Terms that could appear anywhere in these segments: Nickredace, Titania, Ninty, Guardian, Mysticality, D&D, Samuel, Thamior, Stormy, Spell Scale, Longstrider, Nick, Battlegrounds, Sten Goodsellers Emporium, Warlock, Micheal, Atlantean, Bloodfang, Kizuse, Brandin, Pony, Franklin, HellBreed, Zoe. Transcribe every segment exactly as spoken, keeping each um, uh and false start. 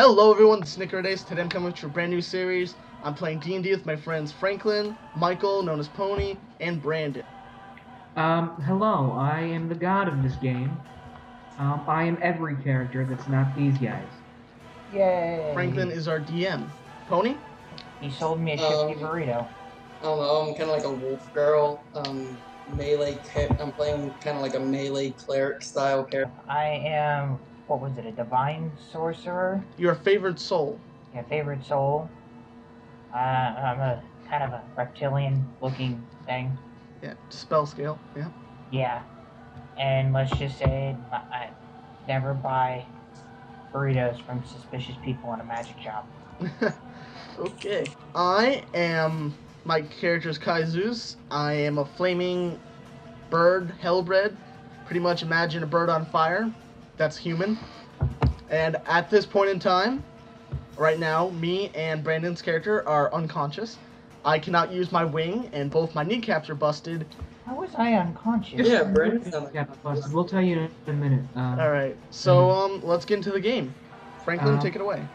Hello everyone, it's Nickredace. Today I'm coming to a brand new series. I'm playing D and D with my friends Franklin, Michael, known as Pony, and Brandin. Um, hello, I am the god of this game. Um, I am every character that's not these guys. Yay. Franklin is our D M. Pony? He sold me a shitty um, burrito. I don't know, I'm kind of like a wolf girl. Um, melee, I'm playing kind of like a melee cleric style character. I am... What was it, a divine sorcerer? Your favorite soul. Yeah, favorite soul. Uh, I'm a kind of a reptilian-looking thing. Yeah, spell scale, yeah. Yeah, and let's just say I never buy burritos from suspicious people in a magic shop. Okay. I am, my character's Kizuse. I am a flaming bird, hellbred. Pretty much imagine a bird on fire. That's human. And at this point in time, right now, me and Brandin's character are unconscious. I cannot use my wing, and both my kneecaps are busted. How was I unconscious? Yeah, Brandin's busted. We'll tell you in a minute. Um, All right. So um, let's get into the game. Franklin, uh, take it away.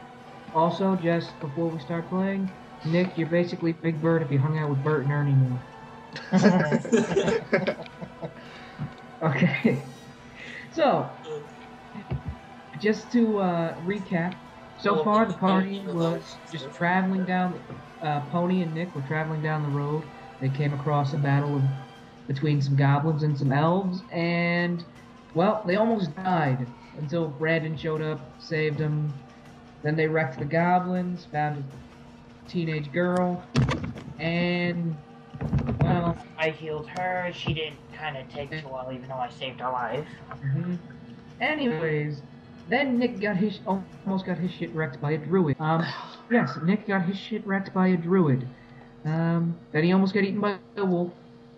Also, just before we start playing, Nick, you're basically Big Bird if you hung out with Bert and Ernie more. Okay. So... Just to uh, recap, so far the party was just traveling down, uh, Pony and Nick were traveling down the road. They came across a battle of, between some goblins and some elves, and, well, they almost died until Brandin showed up, saved them. Then they wrecked the goblins, found a teenage girl, and, well... I healed her, she didn't kind of take too well, even though I saved her life. Mm-hmm. Anyways... Then Nick got his almost got his shit wrecked by a druid. Um, yes, Nick got his shit wrecked by a druid. Um, then he almost got eaten by a wolf.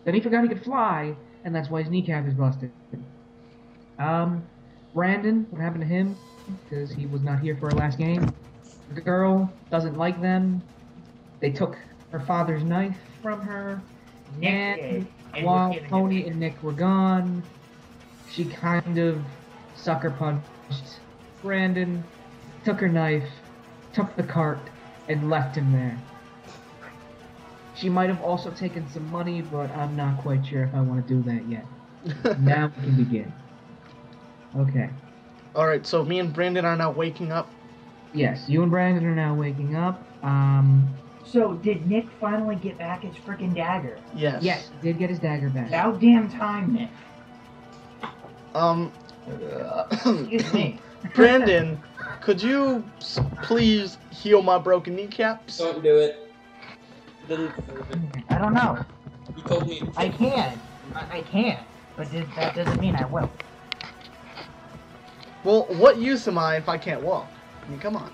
Then he forgot he could fly, and that's why his kneecap is busted. Um, Brandin, what happened to him? Because he was not here for our last game. The girl doesn't like them. They took her father's knife from her. Nick and, and while Pony and Nick were gone, she kind of sucker punched Brandin, took her knife, took the cart, and left him there. She might have also taken some money, but I'm not quite sure if I want to do that yet. Now we can begin. Okay. Alright, so me and Brandin are now waking up. Yes, you and Brandin are now waking up. Um... So, did Nick finally get back his frickin' dagger? Yes. Yes, he did get his dagger back. About damn time, Nick. Um... Excuse me. Brandin, could you please heal my broken kneecaps? Don't do it. I don't know. You told me. I can. I can. But that doesn't mean I will. Well, what use am I if I can't walk? I mean, come on.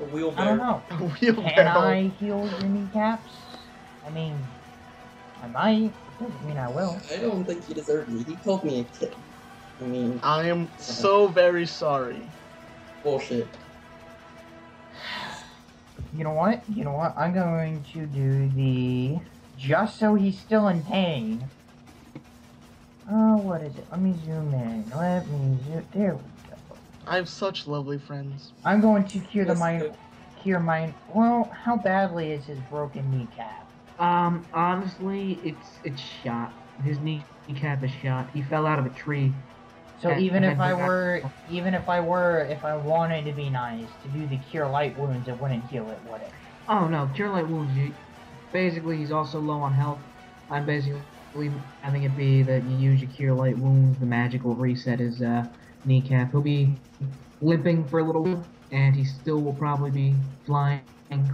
A wheelbarrow. I don't know. A wheelbarrow. Can I heal your kneecaps? I mean, I might. Doesn't mean I will. I don't think you deserve me. He told me a tip. I mean, I am so very sorry. Bullshit. You know what? You know what? I'm going to do the... Just so he's still in pain. Oh, what is it? Let me zoom in. Let me zoom... There we go. I have such lovely friends. I'm going to cure the minor... Cure mine... Well, how badly is his broken kneecap? Um, honestly, it's... It's shot. His knee, kneecap is shot. He fell out of a tree. So and, even and if I were, even if I were, if I wanted to be nice, to do the Cure Light Wounds, it wouldn't heal it, would it? Oh no, Cure Light Wounds, you, basically he's also low on health. I'm basically having it be that you use your Cure Light Wounds, the magic will reset his uh, kneecap. He'll be limping for a little while, and he still will probably be flying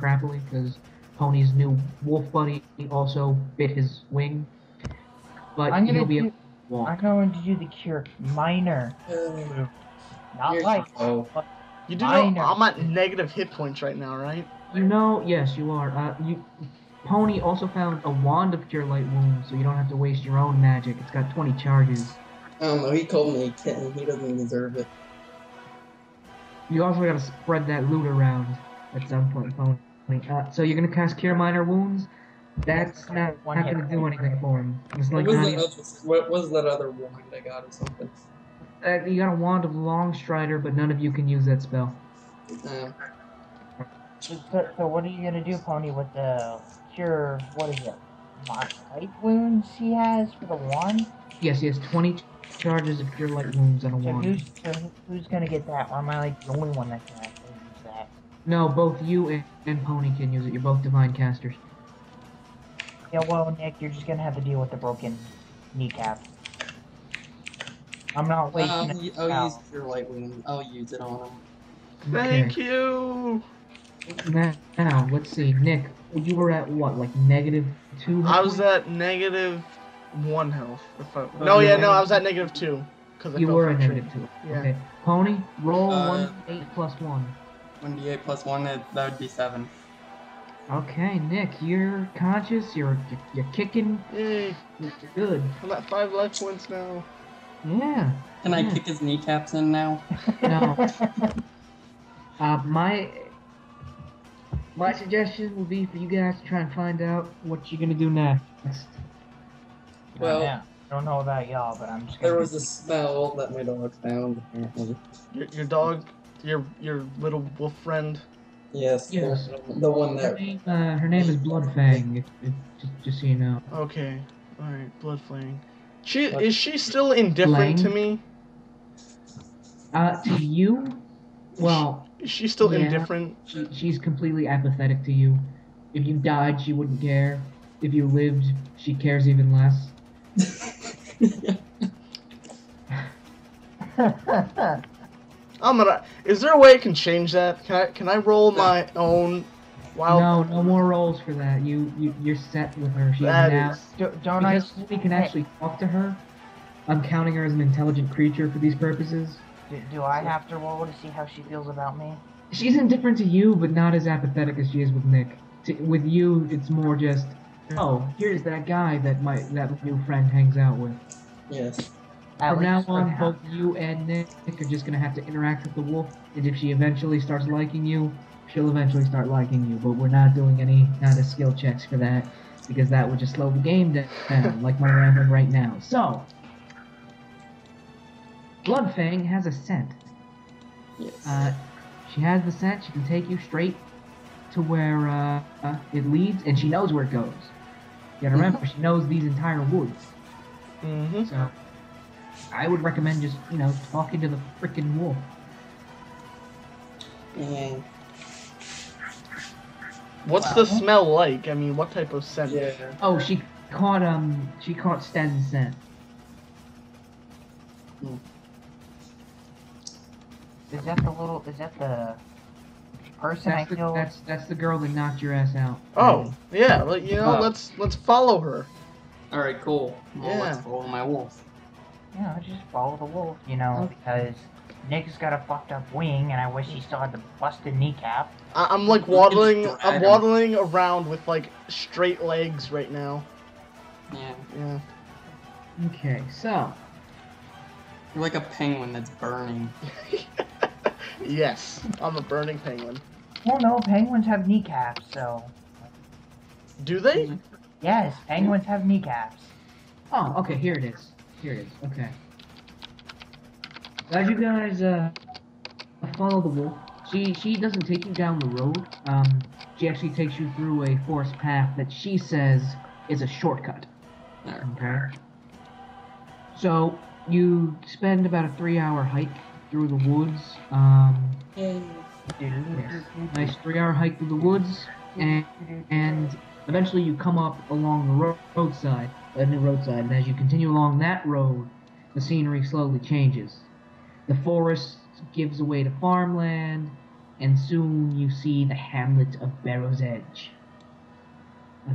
crappily, because Pony's new wolf buddy also bit his wing. But I'm gonna he'll be do... a... Walk. I'm going to do the cure minor. Um, Not like oh. You do minor. Know I'm at negative hit points right now, right? You know, yes, you are. Uh, you, Pony also found a wand of cure light wounds, so you don't have to waste your own magic. It's got twenty charges. Um, he told me he can't. He doesn't deserve it. You also got to spread that loot around at some point, Pony. Uh, so you're gonna cast cure minor wounds. That's not, not going to do anything for him. It's like what, was that other, what was that other wand I got or something? Uh, you got a wand of Longstrider, but none of you can use that spell. So, so, so what are you gonna do, Pony, with the cure? What is it? Light wounds he has for the wand? Yes, he has twenty charges of cure light wounds and a so wand. Who's, so who's gonna get that? Or am I like the only one that can actually use that? No, both you and, and Pony can use it. You're both divine casters. Yeah, well, Nick, you're just gonna have to deal with the broken kneecap. I'm not waiting. Um, I'll out. use your light wound. I'll use it on him. Thank okay. you! Now, now, let's see. Nick, you were at what? Like negative two? I was at negative one health. If I... No, yeah, no, I was at negative two. Cause I you were at negative two. Yeah. Okay. Pony, roll uh, one d eight plus one. one d eight plus one, that would be seven. Okay, Nick, you're conscious, you're you're kicking. Yay. You're good. I'm at five life points now. Yeah. Can yeah. I kick his kneecaps in now? No. Uh, my my suggestion would be for you guys to try and find out what you're gonna do next. Well, I don't know about y'all, but I'm just. There was a spell that my dog found. Your, your dog, your your little wolf friend. Yes. Yes. The, the one that. Her name, uh, her name is Bloodfang. If, if, just, just so you know. Okay. All right, Bloodfang. She Blood is she still indifferent Lang? to me? Uh, to you? Well. Is she still yeah, indifferent? She, she's completely apathetic to you. If you died, she wouldn't care. If you lived, she cares even less. I'm gonna. Is there a way I can change that? Can I? Can I roll my own? Wild no, no more rolls for that. You, you you're set with her. She that is. Do, don't because I? We can actually talk to her. I'm counting her as an intelligent creature for these purposes. Do, do I have to roll to see how she feels about me? She's indifferent to you, but not as apathetic as she is with Nick. To, with you, it's more just, oh, here's that guy that my that new friend hangs out with. Yes. At From now on, both you and Nick are just gonna have to interact with the wolf, and if she eventually starts liking you, she'll eventually start liking you. But we're not doing any kind of skill checks for that, because that would just slow the game down, like my rambling right now. So. Bloodfang has a scent. Yes. Uh, she has the scent. She can take you straight to where uh, uh, it leads, and she knows where it goes. You gotta remember, she knows these entire woods. Mm-hmm. So, I would recommend just, you know, talking to the frickin' wolf. Mm. What's wow. the smell like? I mean, what type of scent? Yeah. Oh, she caught um, she caught Sten's scent. Mm. Is that the little? Is that the person that's I the, killed? That's that's the girl that knocked your ass out. Oh yeah, well, you know, oh. let's let's follow her. All right, cool. Well, yeah. Let's follow my wolf. Yeah, just follow the wolf, you know, okay. because Nick's got a fucked up wing, and I wish he still had the busted kneecap. I I'm like waddling. I'm waddling around with like straight legs right now. Yeah. Yeah. Okay, so. You're like a penguin that's burning. Yes, I'm a burning penguin. Well, no, penguins have kneecaps, so... Do they? Yes, penguins have kneecaps. Oh, okay, here it is. Here it is, okay. Glad you guys, uh, follow the wolf. She, she doesn't take you down the road. Um, she actually takes you through a forest path that she says is a shortcut. Okay. So... You spend about a three-hour hike through the woods. Um, yes. Nice three-hour hike through the woods, and, and eventually you come up along the ro roadside, a new roadside. And as you continue along that road, the scenery slowly changes. The forest gives away to farmland, and soon you see the hamlet of Barrow's Edge.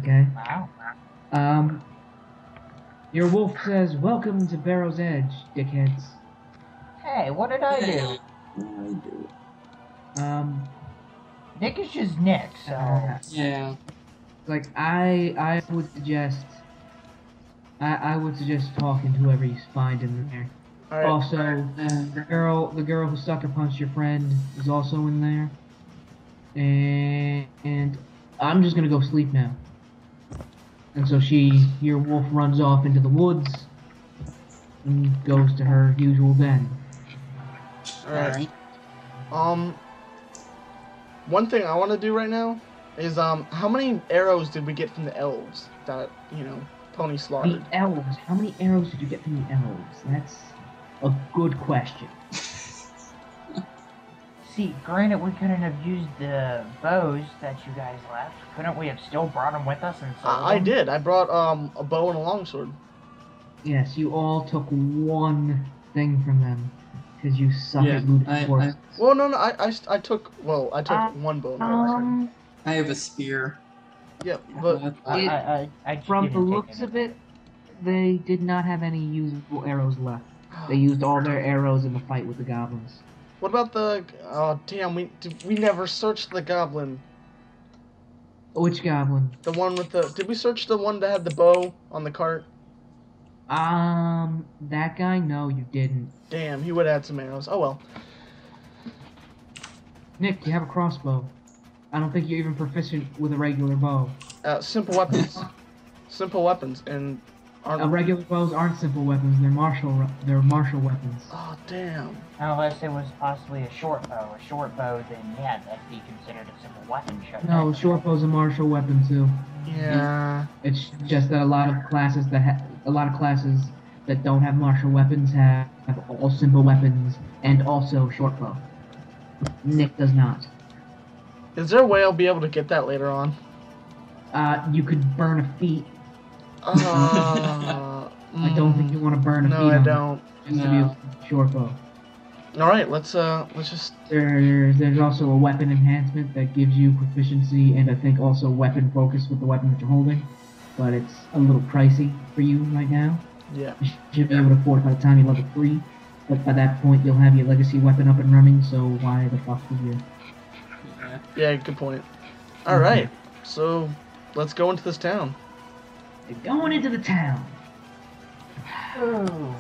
Okay. Wow. Um. Your wolf says, "Welcome to Barrow's Edge, dickheads." Hey, what did I do? What did I do? Um, Nick is just Nick, so uh, yeah. Like I, I would suggest, I, I would suggest talking to whoever you find in there. All right. Also, uh, the girl, the girl who sucker punched your friend is also in there. And, and I'm just gonna go sleep now. And so she, your wolf, runs off into the woods and goes to her usual den. Alright. Um, One thing I want to do right now is, um, how many arrows did we get from the elves that, you know, Pony slaughtered? The elves. How many arrows did you get from the elves? That's a good question. See, granted, we couldn't have used the bows that you guys left. Couldn't we have still brought them with us and sold them? I did. I brought um, a bow and a longsword. Yes, you all took one thing from them. Because you suck yeah, at loot force. Well, no, no, I, I, I took, well, I took uh, one bow. Um, I have a spear. Yeah, but it, I, I, I, I from the looks of it, they did not have any usable arrows left. They used all their arrows in the fight with the goblins. What about the, oh, damn, we we never searched the goblin. Which goblin? The one with the, did we search the one that had the bow on the cart? Um, that guy? No, you didn't. Damn, he would add some arrows. Oh well. Nick, you have a crossbow. I don't think you're even proficient with a regular bow. Uh, simple weapons. Simple weapons, and aren't... Uh, regular bows aren't simple weapons. They're martial. They're martial weapons. Oh damn. Unless it was possibly a short bow. A short bow, then yeah, that'd be considered a simple weapon. No, short bow's a martial weapon too. Yeah. It's just that a lot of classes that ha a lot of classes that don't have martial weapons have, have all simple weapons and also short bow. Nick does not. Is there a way I'll be able to get that later on? Uh, you could burn a feat. Uh, I don't think you want to burn a no, feat. No, I don't. Just no. To be a short bow. All right, let's uh, let's just. There's there's also a weapon enhancement that gives you proficiency and I think also weapon focus with the weapon that you're holding, but it's a little pricey for you right now. Yeah. You should be able to afford it by the time you're level three, but by that point you'll have your legacy weapon up and running. So why the fuck would you? Yeah, good point. All mm-hmm. right, so let's go into this town. We're going into the town. Oh.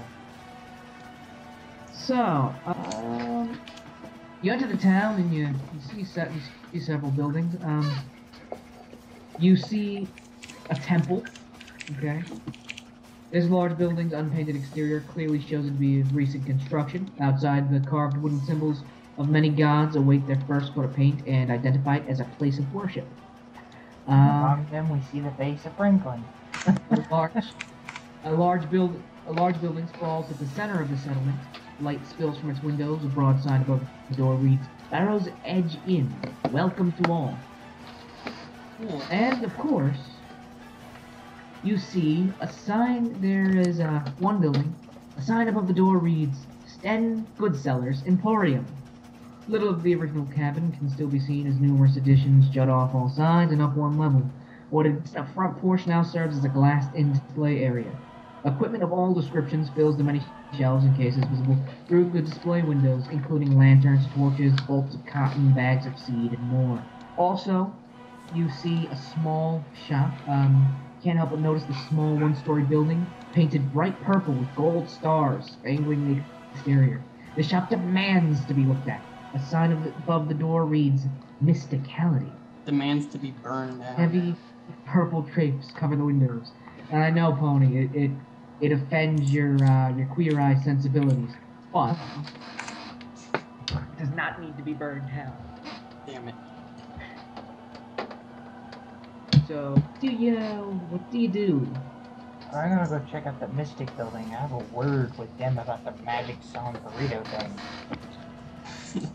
So, um, you enter the town and you, you, see, you see several buildings. Um, you see a temple, okay? This large building's unpainted exterior clearly shows it to be of recent construction. Outside, the carved wooden symbols of many gods await their first coat of paint and identify it as a place of worship. Um, Among them, we see the face of Franklin. a, large, a, large build, a large building sprawls at the center of the settlement. Light spills from its windows. A broad sign above the door reads, "Barrow's Edge Inn. Welcome to all." Cool. And, of course, you see a sign. There is uh, one building. A sign above the door reads, "Sten Goodsellers Emporium." Little of the original cabin can still be seen as numerous additions jut off all sides and up one level. What is a front porch now serves as a glassed-in display area. Equipment of all descriptions fills the many shelves and cases visible through the display windows, including lanterns, torches, bolts of cotton, bags of seed, and more. Also, you see a small shop. Um, can't help but notice the small one-story building painted bright purple with gold stars angling the exterior. The shop demands to be looked at. A sign of the, above the door reads, "Mysticality." Demands to be burned out. Heavy purple drapes cover the windows. And I know, Pony, it it, it offends your uh, your queer eye sensibilities, but it does not need to be burned down. Damn it. So, do you what do you do? I'm gonna go check out the Mystic building. I have a word with them about the magic song burrito thing.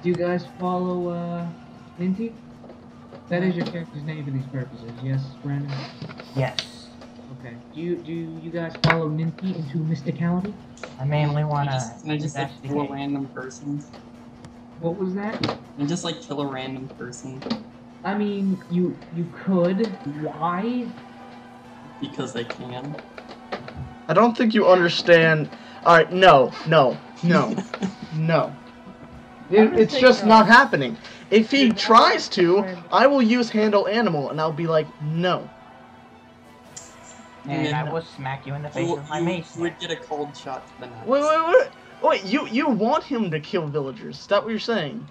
Do you guys follow uh, Ninty? That is your character's name for these purposes. Yes, Brandin? Yes. Okay. Do you, do you guys follow Ninty into Mysticality? I mainly want to... I just, I just like, kill a random person. What was that? I just like kill a random person. I mean, you you could. Why? Because I can. I don't think you understand. Alright, no, no, no, no. It, it's just no. not happening. If he tries to, I will use Handle Animal and I'll be like, no. And I will smack you in the face with my mace. You would get a cold shot to the nuts. Wait, wait, wait. Wait, you, you want him to kill villagers. Is that what you're saying?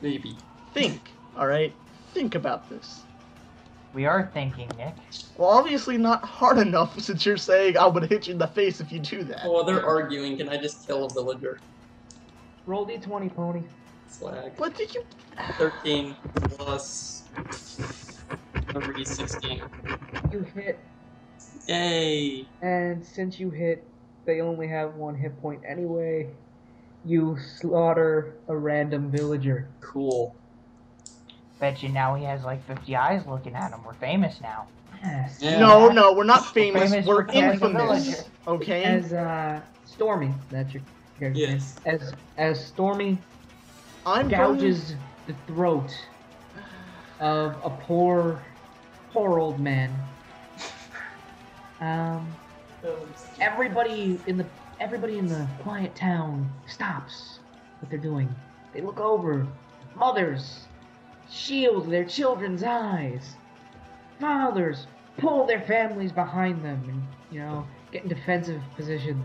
Maybe. Think, alright? Think about this. We are thinking, Nick. Well, obviously not hard enough since you're saying I would hit you in the face if you do that. Well, they're arguing. Can I just kill a villager? Roll D twenty, Pony. Slack. What did you? thirteen plus three, sixteen. You hit. Yay! And since you hit, they only have one hit point anyway. You slaughter a random villager. Cool. Bet you now he has like fifty eyes looking at him. We're famous now. Yes. Yeah. No, no, we're not famous. famous we're infamous. Okay. As uh, Stormy, that's your character. Yes. As as Stormy, I'm gouges going... the throat of a poor, poor old man. Um, everybody in the everybody in the quiet town stops what they're doing. They look over. Mothers shield their children's eyes. Fathers pull their families behind them and, you know, get in defensive positions.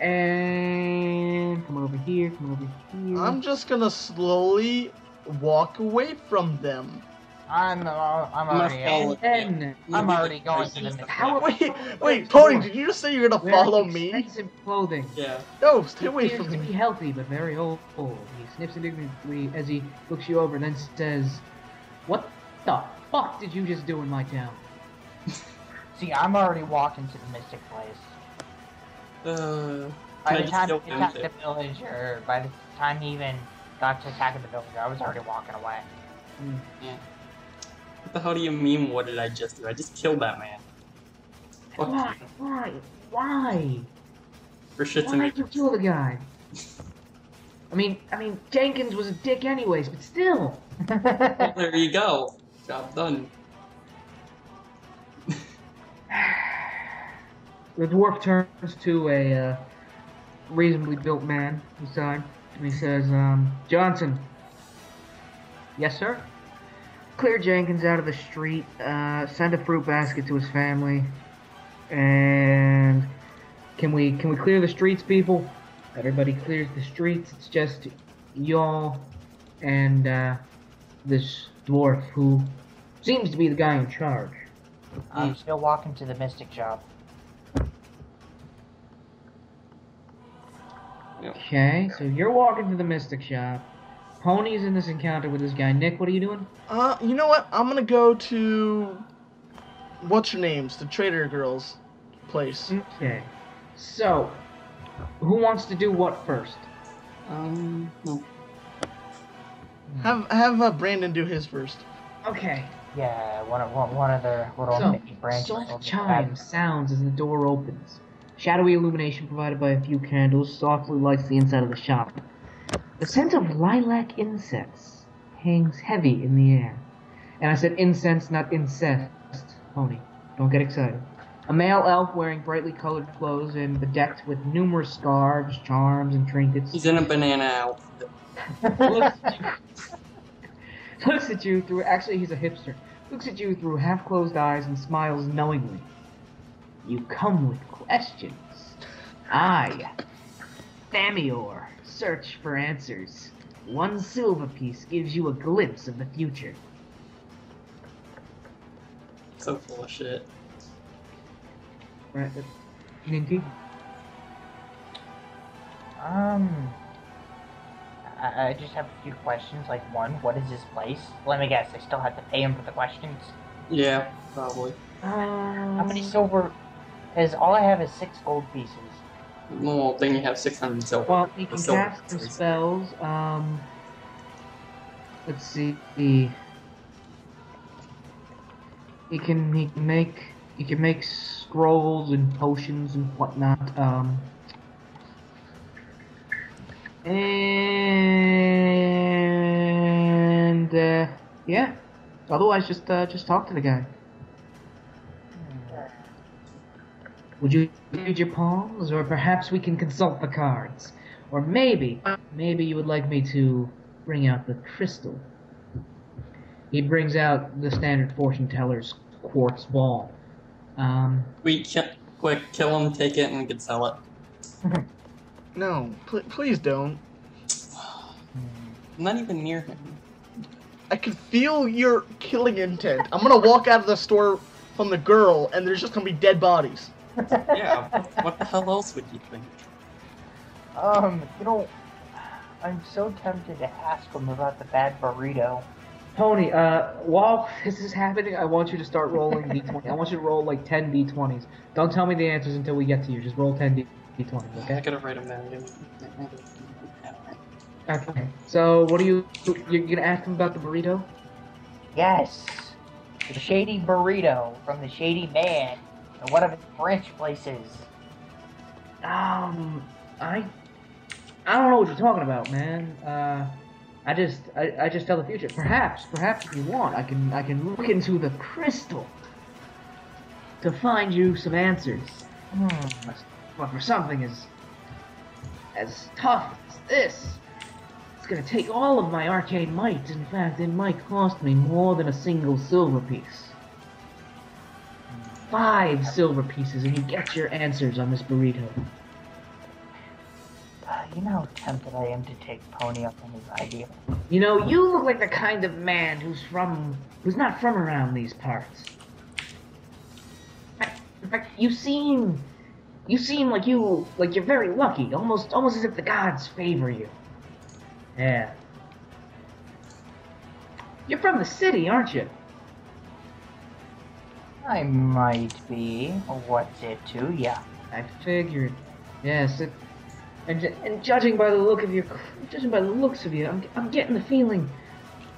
And come over here, come over here. I'm just gonna slowly walk away from them. I'm, uh, I'm already out. I'm You're already going to the How Wait, wait, Pony, did you just say you're gonna We're follow me? Expensive clothing. Yeah. No, stay away from me. He appears to be healthy, but very old. Oh, he sniffs indignantly as he looks you over and then says, "What the fuck did you just do in my town?" See, I'm already walking to the Mystic Place. Uh, by the time he attacked the villager, by the time he even got to attacking the villager, I was already walking away. Mm. Yeah. What the hell do you mean, what did I just do? I just killed that man. Fuck Why? You. Why? Why? For shits Why and did you kill the guy? I mean, I mean, Jenkins was a dick anyways, but still. Well, there you go. Job done. The dwarf turns to a uh, reasonably built man inside, and he says, um, Johnson. Yes, sir? Clear Jenkins out of the street, uh, send a fruit basket to his family, and can we can we clear the streets, people? Everybody clears the streets. It's just y'all and uh, this dwarf who seems to be the guy in charge. I'm still walking to the Mystic Job. Okay, so you're walking to the Mystic Shop. Pony's in this encounter with this guy. Nick, what are you doing? Uh, you know what? I'm gonna go to... What's your names? The Trader Girl's place. Okay. So, who wants to do what first? Um, no. Have, have uh, Brandin do his first. Okay. Yeah, one of, one, one of their little branches. So, soft chime sounds as the door opens. Shadowy illumination provided by a few candles softly lights the inside of the shop. The scent of lilac incense hangs heavy in the air. And I said incense, not incest. Pony, don't get excited. A male elf wearing brightly colored clothes and bedecked with numerous scarves, charms, and trinkets. He's in a banana outfit. looks, at you, looks at you through... Actually, he's a hipster. Looks at you through half-closed eyes and smiles knowingly. You come with questions. I, Thamior, search for answers. One silver piece gives you a glimpse of the future. So full of shit. Right, Ninty? Um... I, I just have a few questions, like one, what is this place? Let me guess, I still have to pay him for the questions? Yeah, probably. Um, How many silver... Is all I have is six gold pieces. Well, then you have six hundred silver. Well, you can silver cast some spells. Um, let's see. He can he can make he can make scrolls and potions and whatnot. Um, and uh, yeah. Otherwise, just uh, just talk to the guy. Would you read your palms, or perhaps we can consult the cards? Or maybe, maybe you would like me to bring out the crystal. He brings out the standard fortune teller's quartz ball. Um, we can't, quick, kill him, take it, and we can sell it. No, pl please don't. I'm not even near him. I can feel your killing intent. I'm gonna walk out of the store from the girl, and there's just gonna be dead bodies. Yeah, what the hell else would you think? Um, you know, I'm so tempted to ask him about the bad burrito. Tony, uh, while this is happening, I want you to start rolling D twenty. I want you to roll like ten D twenties. Don't tell me the answers until we get to you. Just roll ten D twenties, okay? I gotta write them down. Okay. So, what are you? You're gonna ask him about the burrito? Yes. The shady burrito from the shady man at one of his branch places. Um, I, I don't know what you're talking about, man. Uh. I just, I, I just tell the future. Perhaps, perhaps if you want, I can, I can look into the crystal to find you some answers. Mm. But for something as, as tough as this, it's gonna take all of my arcane might. In fact, it might cost me more than a single silver piece. Five silver pieces, and you get your answers on this burrito. You know how tempted I am to take Pony up on his idea. You know, you look like the kind of man who's from, who's not from around these parts. In fact, you seem, you seem like you, like you're very lucky. Almost, almost as if the gods favor you. Yeah. You're from the city, aren't you? I might be. What's it to? Yeah. I figured. Yes. It, And, and judging by the look of your, judging by the looks of you, I'm, I'm getting the feeling,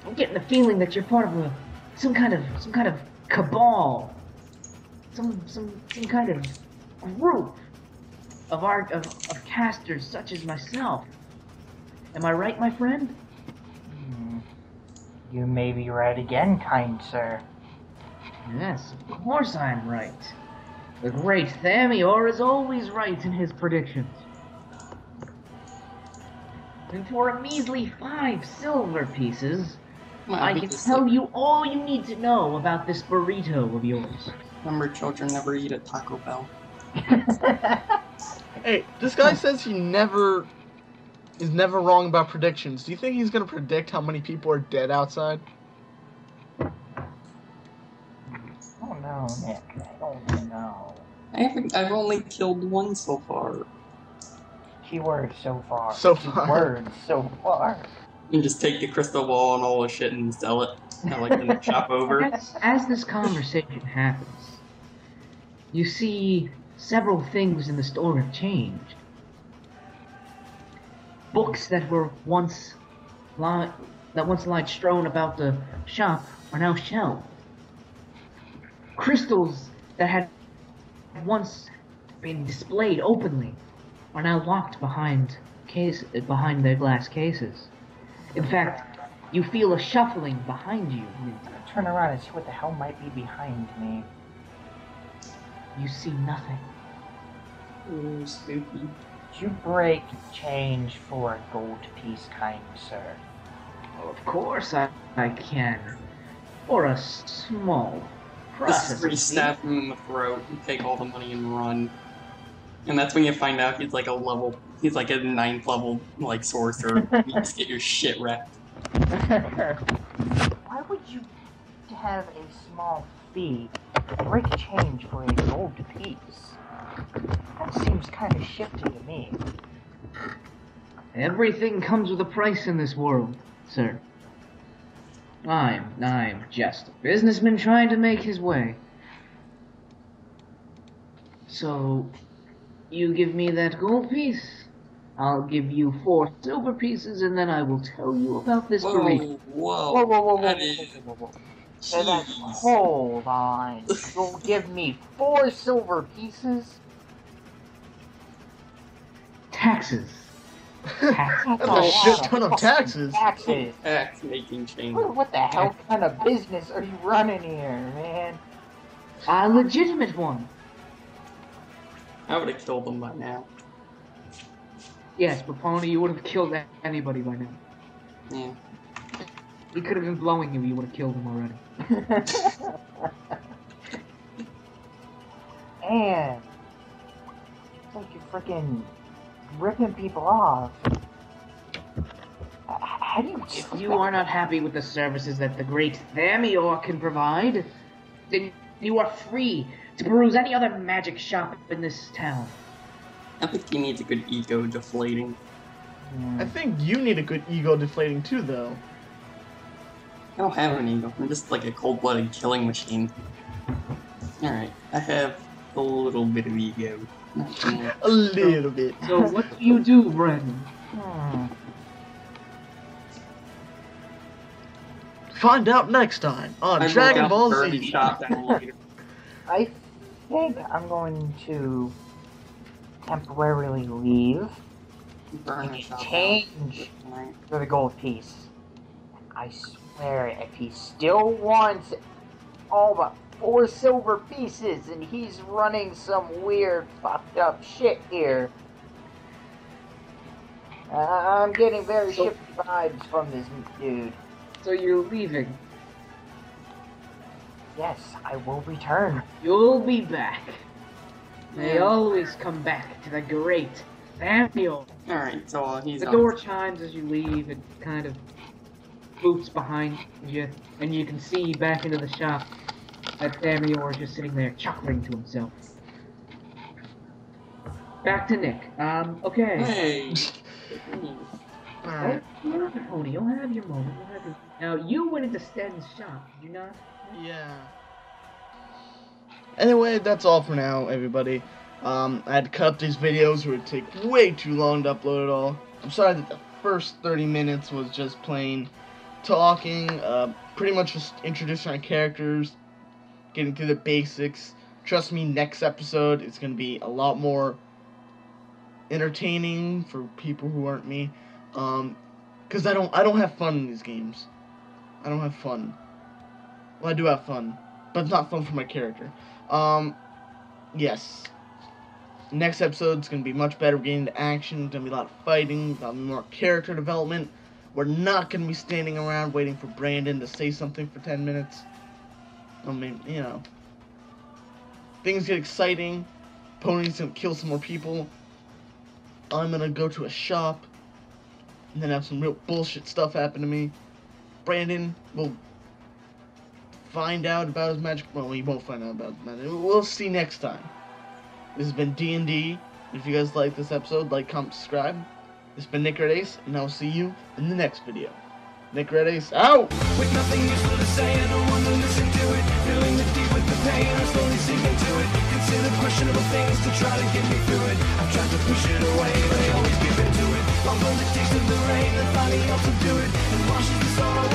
I'm getting the feeling that you're part of a, some kind of, some kind of cabal, some, some, some kind of group of art of, of casters such as myself. Am I right, my friend? Mm. You may be right again, kind sir. Yes, of course I'm right. The great Thamior is always right in his predictions. And for a measly five silver pieces, well, I can tell you all you need to know about this burrito of yours. Remember, children never eat at Taco Bell. Hey, this guy says he never is never wrong about predictions. Do you think he's gonna predict how many people are dead outside? Oh no, Nick. I don't know. I haven't. I've only killed one so far. Words so far. So far. Words so far. You can just take the crystal ball and all the shit and sell it. Kind of like in the shop over. As, as this conversation happens, you see several things in the store have changed. Books that were once li that once lied strewn about the shop are now shelved. Crystals that had once been displayed openly are now locked behind case behind their glass cases. In fact, you feel a shuffling behind you. I turn around and see what the hell might be behind me. You see nothing. Ooh, spooky. You break change for a gold piece, kind sir. Well, of course I, I can. Or a small process. Just stab him in the throat and take all the money and run. And that's when you find out he's like a level, he's like a ninth level, like, sorcerer. You just get your shit wrecked. Why would you have a small fee break change for a gold piece? That seems kind of shifty to me. Everything comes with a price in this world, sir. I'm, I'm just a businessman trying to make his way. So... you give me that gold piece, I'll give you four silver pieces, and then I will tell you about this burrito. Whoa, whoa, whoa, whoa, whoa, whoa, whoa, whoa, whoa. Hold on. You'll give me four silver pieces? Taxes. Taxes. That's a shit ton of taxes. Taxes. Tax making change. What the hell kind of business are you running here, man? A legitimate one. I would have killed them by now. Yes, but Pony, you would have killed anybody by now. Yeah. We could have been blowing him, you would have killed him already. And... it's like you're freaking ripping people off. How do you... If you are not happy with the services that the great Thamior can provide, then you are free to peruse any other magic shop in this town. I think he needs a good ego deflating. Mm. I think you need a good ego deflating too, though. I don't have an ego. I'm just like a cold-blooded killing machine. Alright, I have a little bit of ego. A little so, bit. So what do you do, Brandin? Hmm. Find out next time on I Dragon Ball Z. I think I'm going to temporarily leave and change for the gold piece. I swear, if he still wants all but four silver pieces and he's running some weird fucked up shit here, uh, I'm getting very so, shifty vibes from this dude. So you're leaving? Yes, I will return. You'll be back. They yeah. always come back to the great Samuel. Alright, so uh, he's The on. door chimes as you leave and kind of boots behind you, and you can see back into the shop that Thamior is just sitting there chuckling to himself. Back to Nick. Um, okay. Hey! Alright. You're on the pony. You'll have your moment. You'll have your... Now, you went into Sten's shop, did you not? Yeah. Anyway, that's all for now, everybody. Um, I had to cut these videos. It would take way too long to upload it all. I'm sorry that the first thirty minutes was just plain talking, uh, pretty much just introducing our characters, getting through the basics. Trust me, next episode it's going to be a lot more entertaining for people who aren't me. Um, because I don't, I don't have fun in these games. I don't have fun. Well, I do have fun, but it's not fun for my character. Um, yes. Next episode's going to be much better. We're getting into action. It's going to be a lot of fighting. It's going to be more character development. We're not going to be standing around waiting for Brandin to say something for ten minutes. I mean, you know. Things get exciting. Pony's going to kill some more people. I'm going to go to a shop. And then have some real bullshit stuff happen to me. Brandin will find out about his magic. Well, he won't find out about his magic. We'll see next time. This has been D and D. If you guys like this episode, like, comment, subscribe. It's been Nickredace, and I'll see you in the next video. Nickredace out! With nothing useful to say, I don't want to listen to it. Feeling the deep with the pain, I'm slowly sinking to it. Consider questionable things to try to get me through it. I've tried to push it away, but I always give in to it. I'm going to taste of the rain, and finally helps to do it. And washes the sorrow